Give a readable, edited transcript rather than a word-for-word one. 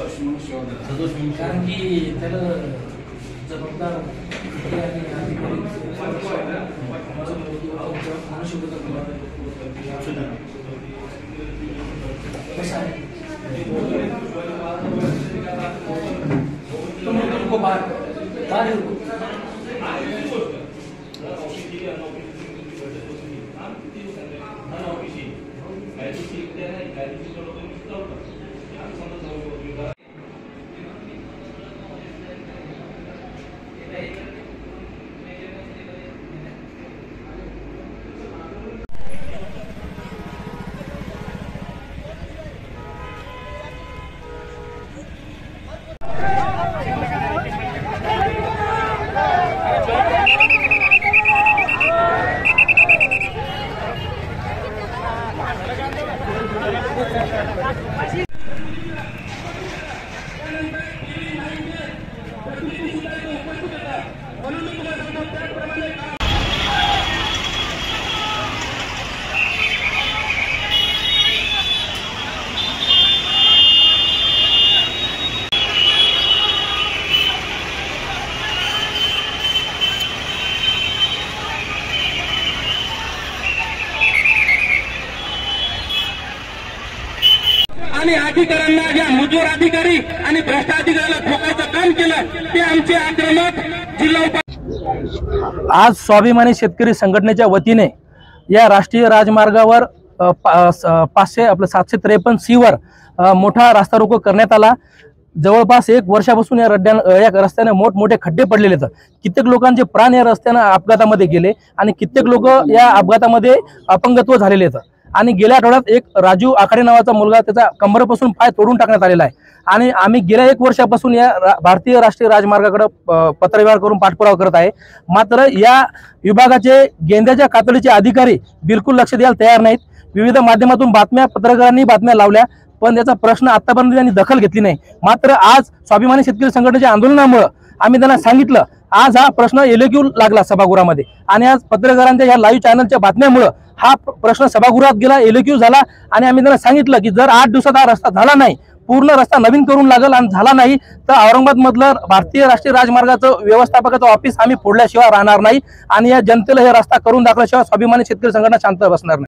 कारण की त्याला जबाबदार आणि अधिकारी अधिकाऱ्यांना ज्या मजूर अधिकारी आणि भ्रष्टाधिकाऱ्याला ठोकायचं काम केलं ते आमचे आक्रमक जिल्हा आज स्वाभिमानी शेतकरी संघटनेच्या वतीने या राष्ट्रीय राजमार्गावर 753 सी वर मोठा रास्ता रोको करण्यात आला। जवळपास एक वर्षापासून या रस्त्याने मोठमोठे खड्डे पडलेले आहेत। कित्येक लोकांचे प्राण या रस्त्याने अपघातामध्ये गेले आणि कित्येक लोक या अपघातामध्ये अपंगत्व झालेले आहेत। आणि गेल्या आठवड्यात एक राजू आकडे नावाचा मुलगा त्याचा कंबरपासून पाय तोडून टाकण्यात आलेला आहे। आणि आम्ही गेल्या एक वर्षापासून या भारतीय राष्ट्रीय राजमार्गाकडे पत्रव्यवहार करून पाठपुरावा करत आहे। मात्र या विभागाचे गेंद्याच्या कातडीचे अधिकारी बिलकुल लक्ष द्यायला तयार नाहीत। विविध माध्यमातून बातम्या पत्रकारांनी बातम्या लावल्या पण त्याचा प्रश्न आतापर्यंत त्यांनी दखल घेतली नाही। मात्र आज स्वाभिमानी शेतकरी संघटनेच्या आंदोलनामुळे आम्ही त्यांना सांगितलं आज हा प्रश्न एलक्यू लागला सभागृहामध्ये आणि आज पत्रकारांच्या या लाईव्ह चॅनलच्या बातम्यांमुळे हा प्रश्न सभागृहात गेला एलक्यू झाला। आणि आम्ही त्यांना सांगितलं की जर 8 दिवसात हा रस्ता झाला नाही पूर्ण रस्ता नवीन करून लागल आणि झाला नाही तर औरंगाबादमधलं भारतीय राष्ट्रीय राजमार्गाचं व्यवस्थापकाचं ऑफिस आम्ही फोडल्याशिवाय राहणार नाही। आणि या जनतेला हे रस्ता करून दाखवल्याशिवाय स्वाभिमानी शेतकरी संघटना शांत बसणार नाही।